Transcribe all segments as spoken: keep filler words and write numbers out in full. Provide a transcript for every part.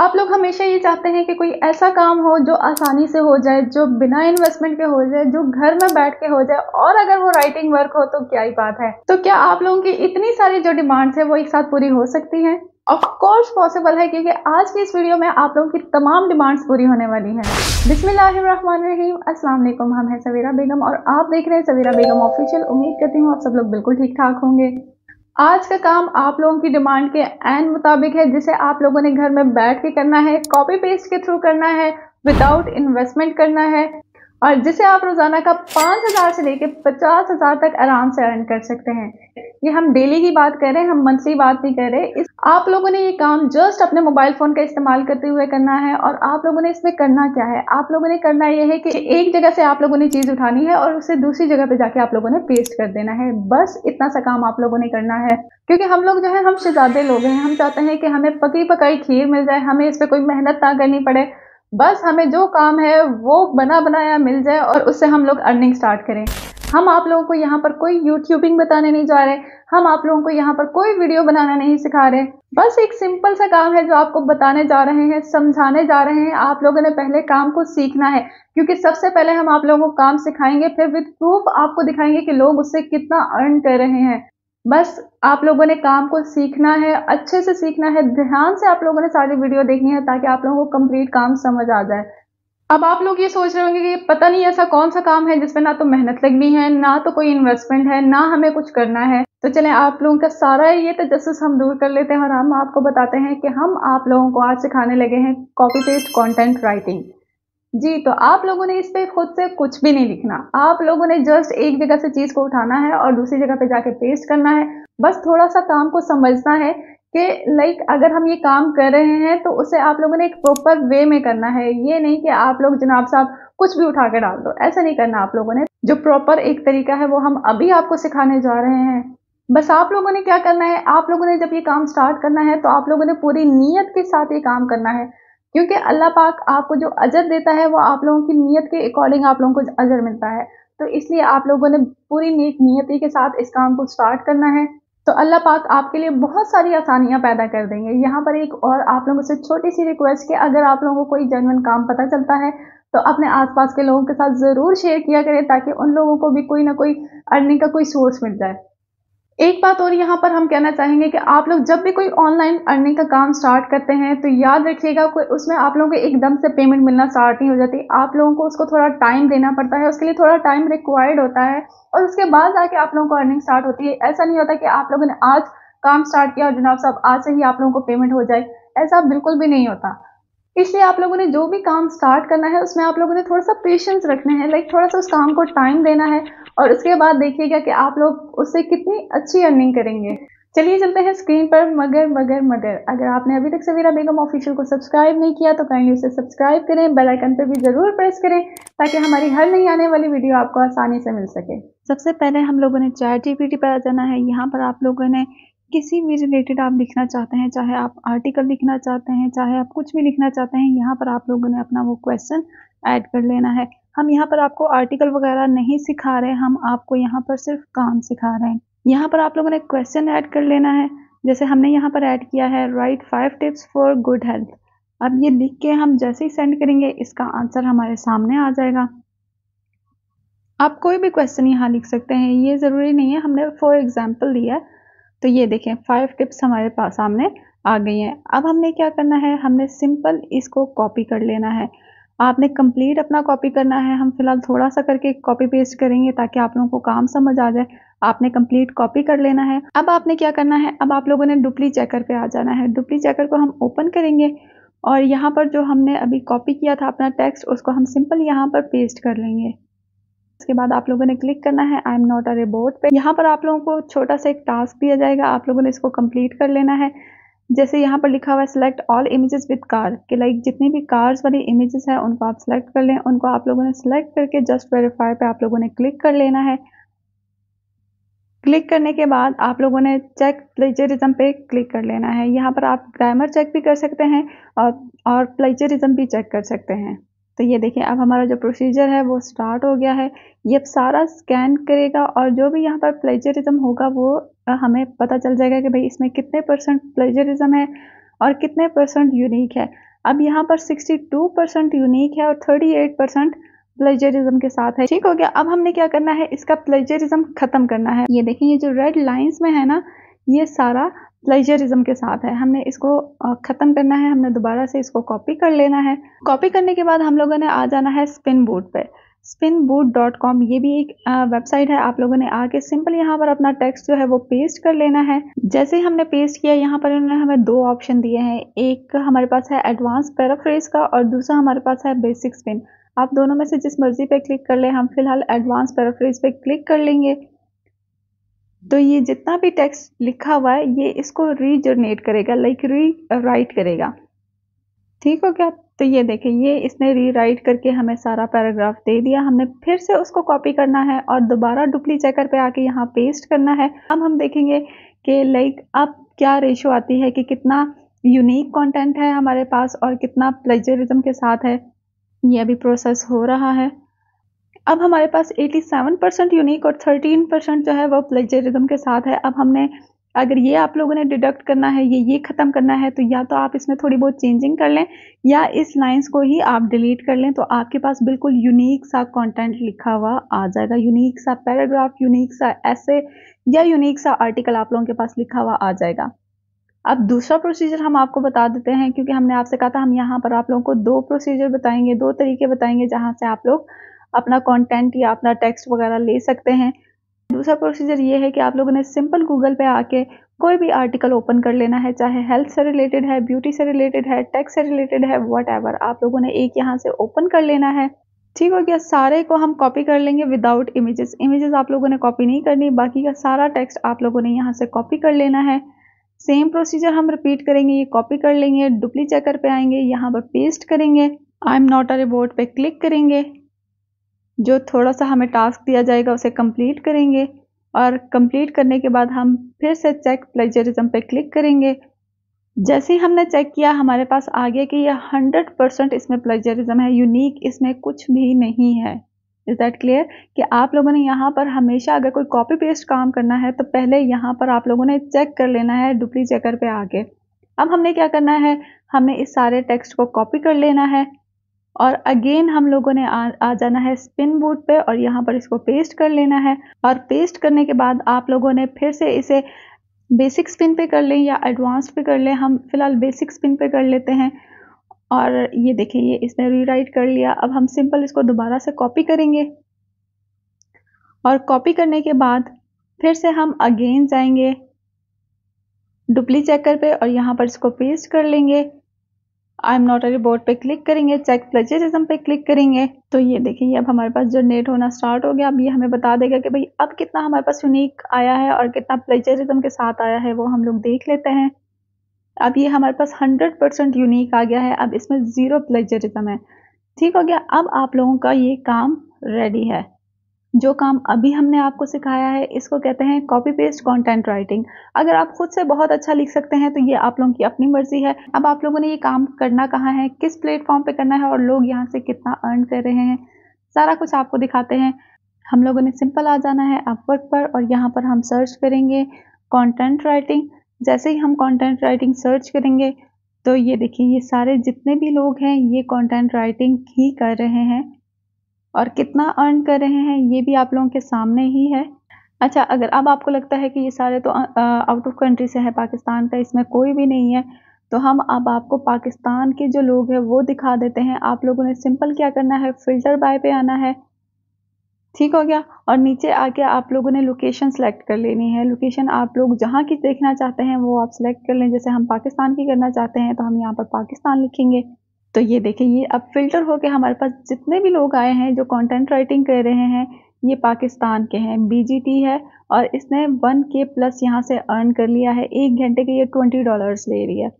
आप लोग हमेशा ये चाहते हैं कि कोई ऐसा काम हो जो आसानी से हो जाए, जो बिना इन्वेस्टमेंट के हो जाए, जो घर में बैठ के हो जाए, और अगर वो राइटिंग वर्क हो तो क्या ही बात है। तो क्या आप लोगों की इतनी सारी जो डिमांड्स है वो एक साथ पूरी हो सकती हैं? ऑफ कोर्स पॉसिबल है, क्योंकि आज की इस वीडियो में आप लोगों की तमाम डिमांड्स पूरी होने वाली हैं। बिस्मिल्लाहिर्रहमानिर्रहीम, अस्सलाम वालेकुम। हम हैं सवेरा बेगम और आप देख रहे हैं सवेरा बेगम ऑफिशियल। उम्मीद करती हूँ आप सब लोग बिल्कुल ठीक ठाक होंगे। आज का काम आप लोगों की डिमांड के एन मुताबिक है, जिसे आप लोगों ने घर में बैठ के करना है, कॉपी पेस्ट के थ्रू करना है, विदाउट इन्वेस्टमेंट करना है, और जिसे आप रोज़ाना का पाँच हज़ार से लेकर पचास हज़ार तक आराम से अर्न कर सकते हैं। ये हम डेली की बात कर रहे हैं, हम मंथली बात नहीं कर रहे। इस आप लोगों ने ये काम जस्ट अपने मोबाइल फ़ोन का इस्तेमाल करते हुए करना है। और आप लोगों ने इसमें करना क्या है, आप लोगों ने करना ये है कि एक जगह से आप लोगों ने चीज़ उठानी है और उसे दूसरी जगह पे जाके आप लोगों ने पेस्ट कर देना है। बस इतना सा काम आप लोगों ने करना है, क्योंकि हम लोग जो है हम शहजादे लोग हैं। हम चाहते हैं कि हमें पकी पकाई खीर मिल जाए, हमें इस पर कोई मेहनत ना करनी पड़े, बस हमें जो काम है वो बना बनाया मिल जाए और उससे हम लोग अर्निंग स्टार्ट करें। हम आप लोगों को यहाँ पर कोई यूट्यूबिंग बताने नहीं जा रहे, हम आप लोगों को यहाँ पर कोई वीडियो बनाना नहीं सिखा रहे। बस एक सिंपल सा काम है जो आपको बताने जा रहे हैं, समझाने जा रहे हैं। आप लोगों ने पहले काम को सीखना है, क्योंकि सबसे पहले हम आप लोगों को काम सिखाएंगे, फिर विद प्रूफ आपको दिखाएंगे कि लोग उससे कितना अर्न कर रहे हैं। बस आप लोगों ने काम को सीखना है, अच्छे से सीखना है, ध्यान से आप लोगों ने सारी वीडियो देखनी है, ताकि आप लोगों को कंप्लीट काम समझ आ जाए। अब आप लोग ये सोच रहे होंगे कि पता नहीं ऐसा कौन सा काम है जिसमें ना तो मेहनत लगनी है, ना तो कोई इन्वेस्टमेंट है, ना हमें कुछ करना है। तो चलें आप लोगों का सारा ये तजस्सुस हम दूर कर लेते हैं और हम आपको बताते हैं कि हम आप लोगों को आज सिखाने लगे हैं कॉपी पेस्ट कॉन्टेंट राइटिंग। जी, तो आप लोगों ने इस पर खुद से कुछ भी नहीं लिखना। आप लोगों ने जस्ट एक जगह से चीज़ को उठाना है और दूसरी जगह पे जाके पेस्ट करना है। बस थोड़ा सा काम को समझना है कि लाइक अगर हम ये काम कर रहे हैं तो उसे आप लोगों ने एक प्रॉपर वे में करना है। ये नहीं कि आप लोग जनाब साहब कुछ भी उठा के डाल दो, ऐसा नहीं करना। आप लोगों ने जो प्रॉपर एक तरीका है वो हम अभी आपको सिखाने जा रहे हैं। बस आप लोगों ने क्या करना है, आप लोगों ने जब ये काम स्टार्ट करना है तो आप लोगों ने पूरी नीयत के साथ ये काम करना है, क्योंकि अल्लाह पाक आपको जो अजर देता है वो आप लोगों की नीयत के अकॉर्डिंग आप लोगों को अजर मिलता है। तो इसलिए आप लोगों ने पूरी नेक नीयती के साथ इस काम को स्टार्ट करना है, तो अल्लाह पाक आपके लिए बहुत सारी आसानियां पैदा कर देंगे। यहाँ पर एक और आप लोगों से छोटी सी रिक्वेस्ट कि अगर आप लोगों को कोई जेन्युइन काम पता चलता है तो अपने आसपास के लोगों के साथ ज़रूर शेयर किया करें, ताकि उन लोगों को भी कोई ना कोई अर्निंग का कोई सोर्स मिल जाए। एक बात और यहाँ पर हम कहना चाहेंगे कि आप लोग जब भी कोई ऑनलाइन अर्निंग का काम स्टार्ट करते हैं तो याद रखिएगा कोई उसमें आप लोगों को एकदम से पेमेंट मिलना स्टार्ट नहीं हो जाती। आप लोगों को उसको थोड़ा टाइम देना पड़ता है, उसके लिए थोड़ा टाइम रिक्वायर्ड होता है और उसके बाद आके आप लोगों को अर्निंग स्टार्ट होती है। ऐसा नहीं होता कि आप लोगों ने आज काम स्टार्ट किया और जनाब साहब आज से ही आप लोगों को पेमेंट हो जाए, ऐसा बिल्कुल भी नहीं होता। इसलिए आप लोगों ने जो भी काम स्टार्ट करना है उसमें आप लोगों ने थोड़ा सा पेशेंस रखना है, लाइक थोड़ा सा उस काम को टाइम देना है और उसके बाद देखिएगा कि आप लोग उससे कितनी अच्छी अर्निंग करेंगे। चलिए चलते हैं स्क्रीन पर। मगर मगर मगर अगर आपने अभी तक सवेरा बेगम ऑफिशियल को सब्सक्राइब नहीं किया तो काइंडली उसे सब्सक्राइब करें, बेल आइकन पर भी ज़रूर प्रेस करें, ताकि हमारी हर नई आने वाली वीडियो आपको आसानी से मिल सके। सबसे पहले हम लोगों ने चैट जीपीटी पर आ जाना है। यहाँ पर आप लोगों ने किसी भी रिलेटेड आप लिखना चाहते हैं, चाहे आप आर्टिकल लिखना चाहते हैं, चाहे आप कुछ भी लिखना चाहते हैं, यहाँ पर आप लोगों ने अपना वो क्वेश्चन ऐड कर लेना है। हम यहाँ पर आपको आर्टिकल वगैरह नहीं सिखा रहे, हम आपको यहाँ पर सिर्फ काम सिखा रहे हैं। यहाँ पर आप लोगों ने क्वेश्चन ऐड कर लेना है, जैसे हमने यहाँ पर ऐड किया है right five tips for good health. अब ये लिख के हम जैसे ही सेंड करेंगे इसका आंसर हमारे सामने आ जाएगा। आप कोई भी क्वेश्चन यहाँ लिख सकते हैं, ये ज़रूरी नहीं है। हमने फॉर एग्जाम्पल दिया है, तो ये देखें फाइव टिप्स हमारे पास सामने आ गई हैं। अब हमने क्या करना है, हमने सिंपल इसको कॉपी कर लेना है। आपने कंप्लीट अपना कॉपी करना है, हम फिलहाल थोड़ा सा करके कॉपी पेस्ट करेंगे ताकि आप लोगों को काम समझ आ जाए। आपने कंप्लीट कॉपी कर लेना है। अब आपने क्या करना है, अब आप लोगों ने डुप्लीचेकर पे आ जाना है। डुप्लीचेकर को हम ओपन करेंगे और यहाँ पर जो हमने अभी कॉपी किया था अपना टेक्स्ट, उसको हम सिंपल यहाँ पर पेस्ट कर लेंगे। उसके बाद आप लोगों ने क्लिक करना है I am not a robot पे। यहाँ पर आप लोगों को छोटा सा एक टास्क दिया जाएगा, आप लोगों ने इसको कंप्लीट कर लेना है। जैसे यहाँ पर लिखा हुआ है select all images with car, कि लाइक जितनी भी कार्स वाली इमेजेस हैं उनको आप सेलेक्ट कर लें। उनको आप लोगों ने सेलेक्ट करके जस्ट वेरीफाई पे आप लोगों ने क्लिक कर लेना है। क्लिक करने के बाद आप लोगों ने चेक प्लेजरिज्म पे क्लिक कर लेना है। यहाँ पर आप ग्रामर चेक भी कर सकते हैं और, और प्लेजरिज्म भी चेक कर सकते हैं। तो ये देखिए अब हमारा जो प्रोसीजर है वो स्टार्ट हो गया है। ये सारा स्कैन करेगा और जो भी यहाँ पर प्लेजरिज्म होगा वो हमें पता चल जाएगा कि भाई इसमें कितने परसेंट प्लेजरिज्म है और कितने परसेंट यूनिक है। अब यहाँ पर सिक्सटी टू परसेंट यूनिक है और थर्टी एट परसेंट प्लेजरिज्म के साथ है। ठीक हो गया। अब हमने क्या करना है, इसका प्लेजरिज्म खत्म करना है। ये देखें, ये जो रेड लाइंस में है ना, ये सारा प्लेजरिज्म के साथ है। हमने इसको ख़त्म करना है। हमने दोबारा से इसको कॉपी कर लेना है। कॉपी करने के बाद हम लोगों ने आ जाना है स्पिनबोट पे। स्पिनबोट डॉट कॉम ये भी एक वेबसाइट है। आप लोगों ने आके सिंपल यहाँ पर अपना टेक्स्ट जो है वो पेस्ट कर लेना है। जैसे ही हमने पेस्ट किया, यहाँ पर इन्होंने हमें दो ऑप्शन दिए हैं। एक हमारे पास है एडवांस पैराफ्रेज का और दूसरा हमारे पास है बेसिक स्पिन। आप दोनों में से जिस मर्जी पे क्लिक कर लें, हम फिलहाल एडवांस पैराफ्रेज पे क्लिक कर लेंगे। तो ये जितना भी टेक्स्ट लिखा हुआ है ये इसको रीजनरेट करेगा, लाइक री राइट करेगा। ठीक हो गया। तो ये देखें, ये इसने री राइट करके हमें सारा पैराग्राफ दे दिया। हमने फिर से उसको कॉपी करना है और दोबारा डुप्लीचेकर पे आके यहाँ पेस्ट करना है। अब हम देखेंगे कि लाइक अब क्या रेशो आती है कि कितना यूनिक कंटेंट है हमारे पास और कितना प्लेजरिज्म के साथ है। ये अभी प्रोसेस हो रहा है। अब हमारे पास एटी सेवन परसेंट यूनिक और थर्टीन परसेंट जो है वो प्लेजरिज्म के साथ है। अब हमने अगर ये आप लोगों ने डिडक्ट करना है, ये ये ख़त्म करना है, तो या तो आप इसमें थोड़ी बहुत चेंजिंग कर लें या इस लाइंस को ही आप डिलीट कर लें, तो आपके पास बिल्कुल यूनिक सा कंटेंट लिखा हुआ आ जाएगा। यूनिक सा पैराग्राफ, यूनिक सा ऐसे या यूनिक सा आर्टिकल आप लोगों के पास लिखा हुआ आ जाएगा। अब दूसरा प्रोसीजर हम आपको बता देते हैं, क्योंकि हमने आपसे कहा था हम यहाँ पर आप लोगों को दो प्रोसीजर बताएंगे, दो तरीके बताएंगे जहाँ से आप लोग अपना कंटेंट या अपना टेक्स्ट वगैरह ले सकते हैं। दूसरा प्रोसीजर ये है कि आप लोगों ने सिंपल गूगल पे आके कोई भी आर्टिकल ओपन कर लेना है, चाहे हेल्थ से रिलेटेड है, ब्यूटी से रिलेटेड है, टेक से रिलेटेड है, व्हाटएवर। आप लोगों ने एक यहाँ से ओपन कर लेना है। ठीक हो गया। सारे को हम कॉपी कर लेंगे विदाउट इमेजेस। इमेजेस आप लोगों ने कॉपी नहीं करनी, बाकी का सारा टेक्स्ट आप लोगों ने यहाँ से कॉपी कर लेना है। सेम प्रोसीजर हम रिपीट करेंगे। ये कॉपी कर लेंगे, डुप्लीचेकर पे आएंगे, यहाँ पर पेस्ट करेंगे, I am not a robot पे क्लिक करेंगे। जो थोड़ा सा हमें टास्क दिया जाएगा उसे कंप्लीट करेंगे और कंप्लीट करने के बाद हम फिर से चेक प्लेजरिज्म पे क्लिक करेंगे। जैसे ही हमने चेक किया हमारे पास आ गया कि यह हंड्रेड परसेंट इसमें प्लेजरिज्म है, यूनिक इसमें कुछ भी नहीं है। Is that clear? कि आप लोगों ने यहाँ पर हमेशा अगर कोई कॉपी पेस्ट काम करना है तो पहले यहाँ पर आप लोगों ने चेक कर लेना है डुप्लीचेकर पे आके। अब हमने क्या करना है, हमने इस सारे टेक्स्ट को कॉपी कर लेना है और अगेन हम लोगों ने आ, आ जाना है स्पिनबोट पे और यहाँ पर इसको पेस्ट कर लेना है। और पेस्ट करने के बाद आप लोगों ने फिर से इसे बेसिक स्पिन पे कर लें या एडवांस पे कर लें। हम फिलहाल बेसिक स्पिन पे कर लेते हैं। और ये देखिए, ये इसने रीराइट कर लिया। अब हम सिंपल इसको दोबारा से कॉपी करेंगे और कॉपी करने के बाद फिर से हम अगेन जाएंगे डुप्लीचेकर पे और यहाँ पर इसको पेस्ट कर लेंगे। I am not a robot पे क्लिक करेंगे, चेक प्लेजरिज्म पे क्लिक करेंगे। तो ये देखिए अब हमारे पास जनरेट होना स्टार्ट हो गया। अब ये हमें बता देगा कि भाई अब कितना हमारे पास यूनिक आया है और कितना प्लेजरिज्म के साथ आया है, वो हम लोग देख लेते हैं। अब ये हमारे पास हंड्रेड परसेंट यूनिक आ गया है। अब इसमें ज़ीरो प्लेजरिज्म है। ठीक हो गया। अब आप लोगों का ये काम रेडी है। जो काम अभी हमने आपको सिखाया है इसको कहते हैं कॉपी पेस्ट कंटेंट राइटिंग। अगर आप खुद से बहुत अच्छा लिख सकते हैं तो ये आप लोगों की अपनी मर्जी है। अब आप लोगों ने ये काम करना कहाँ है, किस प्लेटफॉर्म पे करना है और लोग यहाँ से कितना अर्न कर रहे हैं, सारा कुछ आपको दिखाते हैं। हम लोगों ने सिंपल आ जाना है अपवर्क पर और यहाँ पर हम सर्च करेंगे कॉन्टेंट राइटिंग। जैसे ही हम कॉन्टेंट राइटिंग सर्च करेंगे तो ये देखिए, ये सारे जितने भी लोग हैं ये कॉन्टेंट राइटिंग ही कर रहे हैं और कितना अर्न कर रहे हैं ये भी आप लोगों के सामने ही है। अच्छा, अगर अब आपको लगता है कि ये सारे तो आउट ऑफ कंट्री से है, पाकिस्तान का इसमें कोई भी नहीं है, तो हम अब आपको पाकिस्तान के जो लोग हैं वो दिखा देते हैं। आप लोगों ने सिंपल क्या करना है, फ़िल्टर बाय पे आना है। ठीक हो गया। और नीचे आके आप लोगों ने लोकेशन सेलेक्ट कर लेनी है। लोकेशन आप लोग जहाँ की देखना चाहते हैं वो आप सेलेक्ट कर लें। जैसे हम पाकिस्तान की करना चाहते हैं तो हम यहाँ पर पाकिस्तान लिखेंगे। तो ये देखिए, ये अब फ़िल्टर होके हमारे पास जितने भी लोग आए हैं जो कंटेंट राइटिंग कर रहे हैं ये पाकिस्तान के हैं। बीजीटी है और इसने वन के प्लस यहाँ से अर्न कर लिया है। एक घंटे के ये ट्वेंटी डॉलर्स ले रही है।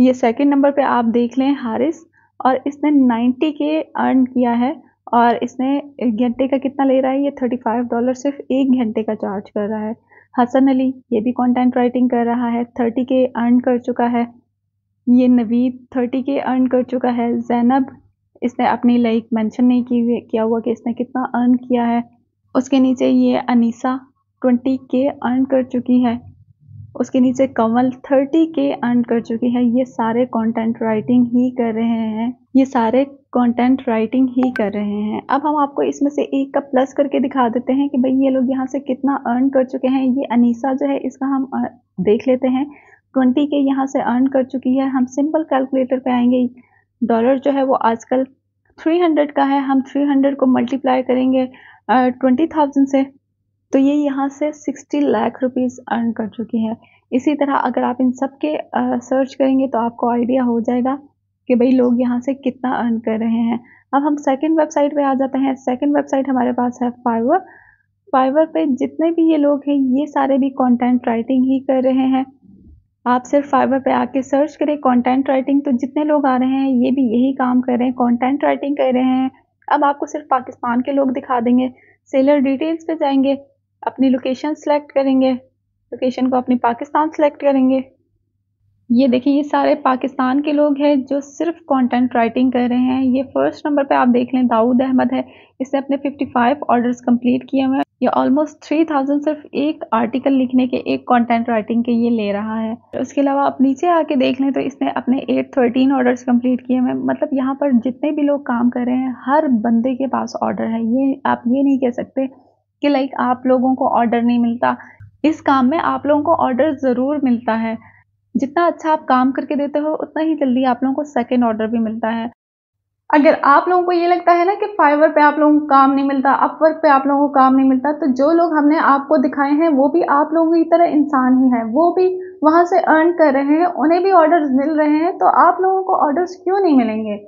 ये सेकंड नंबर पे आप देख लें हारिस, और इसने नाइन्टी के अर्न किया है और इसने घंटे का कितना ले रहा है, ये थर्टी फाइव डॉलर सिर्फ एक घंटे का चार्ज कर रहा है। हसन अली ये भी कॉन्टेंट राइटिंग कर रहा है, थर्टी के अर्न कर चुका है। ये नवीद थर्टी के अर्न कर चुका है। जैनब, इसने अपनी लाइक मेंशन नहीं की किया हुआ कि इसने कितना अर्न किया है। उसके नीचे ये अनीसा ट्वेंटी के अर्न कर चुकी है। उसके नीचे कमल थर्टी के अर्न कर चुकी है। ये सारे कंटेंट राइटिंग ही कर रहे हैं ये सारे कंटेंट राइटिंग ही कर रहे हैं। अब हम आपको इसमें से एक का प्लस करके दिखा देते हैं कि भाई ये लोग यहाँ से कितना अर्न कर चुके हैं। ये अनीसा जो है इसका हम देख लेते हैं, ट्वेंटी के यहाँ से अर्न कर चुकी है। हम सिंपल कैलकुलेटर पे आएंगे। डॉलर जो है वो आजकल थ्री हंड्रेड का है, हम थ्री हंड्रेड को मल्टीप्लाई करेंगे ट्वेंटी थाउजेंड से, तो ये यहाँ से सिक्सटी लाख रुपीस अर्न कर चुकी है। इसी तरह अगर आप इन सब के सर्च करेंगे तो आपको आइडिया हो जाएगा कि भाई लोग यहाँ से कितना अर्न कर रहे हैं। अब हम सेकंड वेबसाइट पे आ जाते हैं। सेकंड वेबसाइट हमारे पास है फाइवर। फाइवर पे जितने भी ये लोग हैं ये सारे भी कंटेंट राइटिंग ही कर रहे हैं। आप सिर्फ फाइवर पे आके सर्च करें कंटेंट राइटिंग, तो जितने लोग आ रहे हैं ये भी यही काम कर रहे हैं, कंटेंट राइटिंग कर रहे हैं। अब आपको सिर्फ पाकिस्तान के लोग दिखा देंगे। सेलर डिटेल्स पे जाएंगे, अपनी लोकेशन सेलेक्ट करेंगे, लोकेशन को अपनी पाकिस्तान सेलेक्ट करेंगे। ये देखिए ये सारे पाकिस्तान के लोग हैं जो सिर्फ कंटेंट राइटिंग कर रहे हैं। ये फर्स्ट नंबर पे आप देख लें दाऊद अहमद है, इसने अपने पचपन ऑर्डर्स कंप्लीट किए हुए हैं। ये ऑलमोस्ट थ्री थाउजेंड सिर्फ एक आर्टिकल लिखने के, एक कंटेंट राइटिंग के ये ले रहा है। उसके अलावा आप नीचे आके देख लें तो इसने अपने एट थर्टीन ऑर्डर्स कंप्लीट किए हुए हैं। मतलब यहाँ पर जितने भी लोग काम कर रहे हैं हर बंदे के पास ऑर्डर है। ये आप ये नहीं कह सकते कि लाइक आप लोगों को ऑर्डर नहीं मिलता। इस काम में आप लोगों को ऑर्डर ज़रूर मिलता है। जितना अच्छा आप काम करके देते हो उतना ही जल्दी आप लोगों को सेकंड ऑर्डर भी मिलता है। अगर आप लोगों को ये लगता है ना कि फाइवर पे आप लोगों को काम नहीं मिलता, अपवर्क पे आप लोगों को काम नहीं मिलता, तो जो लोग हमने आपको दिखाए हैं वो भी आप लोगों की तरह इंसान ही है, वो भी वहाँ से अर्न कर रहे हैं, उन्हें भी ऑर्डर्स मिल रहे हैं, तो आप लोगों को ऑर्डर्स क्यों नहीं मिलेंगे।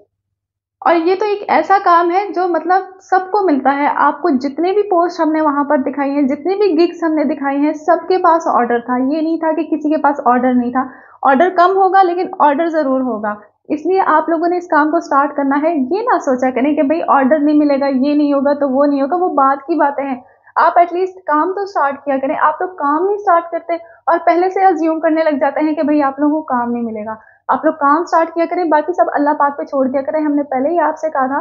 और ये तो एक ऐसा काम है जो मतलब सबको मिलता है। आपको जितने भी पोस्ट हमने वहाँ पर दिखाई हैं, जितने भी गिग्स हमने दिखाई हैं, सबके पास ऑर्डर था। ये नहीं था कि किसी के पास ऑर्डर नहीं था। ऑर्डर कम होगा लेकिन ऑर्डर ज़रूर होगा। इसलिए आप लोगों ने इस काम को स्टार्ट करना है। ये ना सोचा करें कि भाई ऑर्डर नहीं मिलेगा, ये नहीं होगा तो वो नहीं होगा, वो बाद की बातें हैं। आप एटलीस्ट काम तो स्टार्ट किया करें। आप लोग काम नहीं स्टार्ट करते और पहले से अज्यूम करने लग जाते हैं कि भाई आप लोगों को काम नहीं मिलेगा। आप लोग काम स्टार्ट किया करें, बाकी सब अल्लाह पाक पे छोड़ दिया करें। हमने पहले ही आपसे कहा था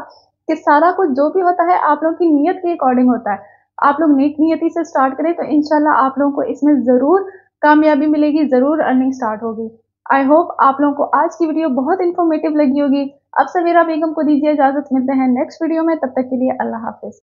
कि सारा कुछ जो भी होता है आप लोग की नीयत के अकॉर्डिंग होता है। आप लोग नेक नियति से स्टार्ट करें तो इंशाल्लाह आप लोगों को इसमें ज़रूर कामयाबी मिलेगी, ज़रूर अर्निंग स्टार्ट होगी। आई होप आप लोगों को आज की वीडियो बहुत इन्फॉर्मेटिव लगी होगी। अब सवेरा बेगम को दीजिए इजाज़त, मिलते हैं नेक्स्ट वीडियो में। तब तक के लिए अल्लाह हाफिज़।